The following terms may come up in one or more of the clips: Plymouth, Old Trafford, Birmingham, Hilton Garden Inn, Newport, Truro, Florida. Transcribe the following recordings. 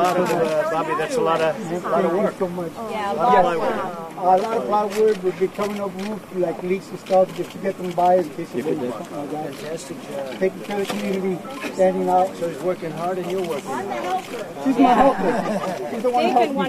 Bobby, that's a lot of work. So much. Yeah, a lot of plywood would be coming up roof, like leaks and stuff, just to get them by and basically. Fantastic job. Taking care of the community, standing out. So he's working hard and you're working hard. I'm the helper. She's my helper. She's the one who helped me.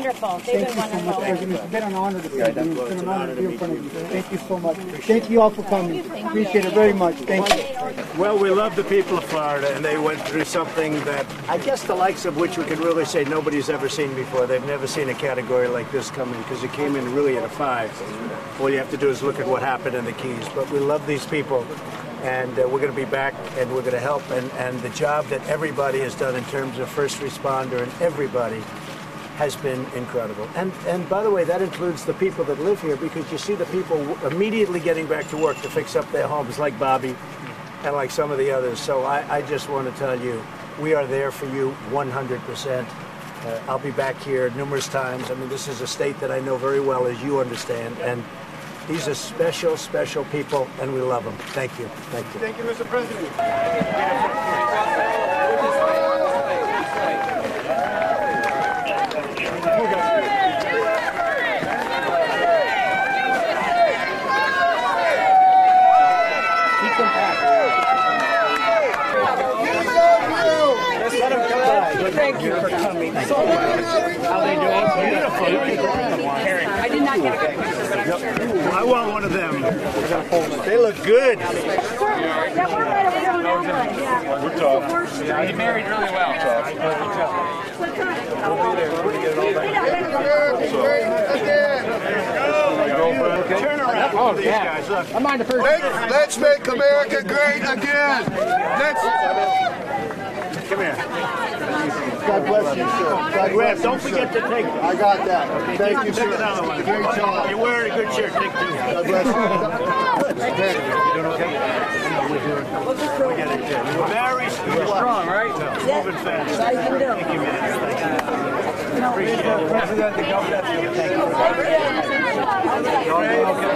They've been wonderful. It's been an honor to be here. It's been an honor to be in front of you. Thank you so much. Thank you all for coming. Appreciate it very much. Thank you. Well, we love the people of Florida, and they went through something that I guess the likes of which we can really say nobody's ever seen before. They've never seen a category like this coming because it came in really at a 5. All you have to do is look at what happened in the Keys. But we love these people, and we're going to be back, and we're going to help. And the job that everybody has done in terms of first responder and everybody has been incredible. And by the way, that includes the people that live here, because you see the people immediately getting back to work to fix up their homes, like Bobby and like some of the others. So I just want to tell you, we are there for you 100%. I'll be back here numerous times. I mean, this is a state that I know very well, as you understand, and these are special, special people, and we love them. Thank you. Thank you. Thank you, Mr. President. Thank you for coming. How they doing? Beautiful. I did not get a good picture. Yep. I want one of them. They look good. You married really well. We'll be there. We're going to get it all back. Turn around. Oh, yeah. I'm on the first. Let's make America great again. Come here. God bless you, sir. God bless you, don't forget to take it. I got that. Okay, thank you, sir. You're wearing a good shirt, Nick, too. God bless you. You doing okay? We're getting it. We're very strong, right? Moving fast. Thank you, man. Appreciate it. President, the governor. Thank you.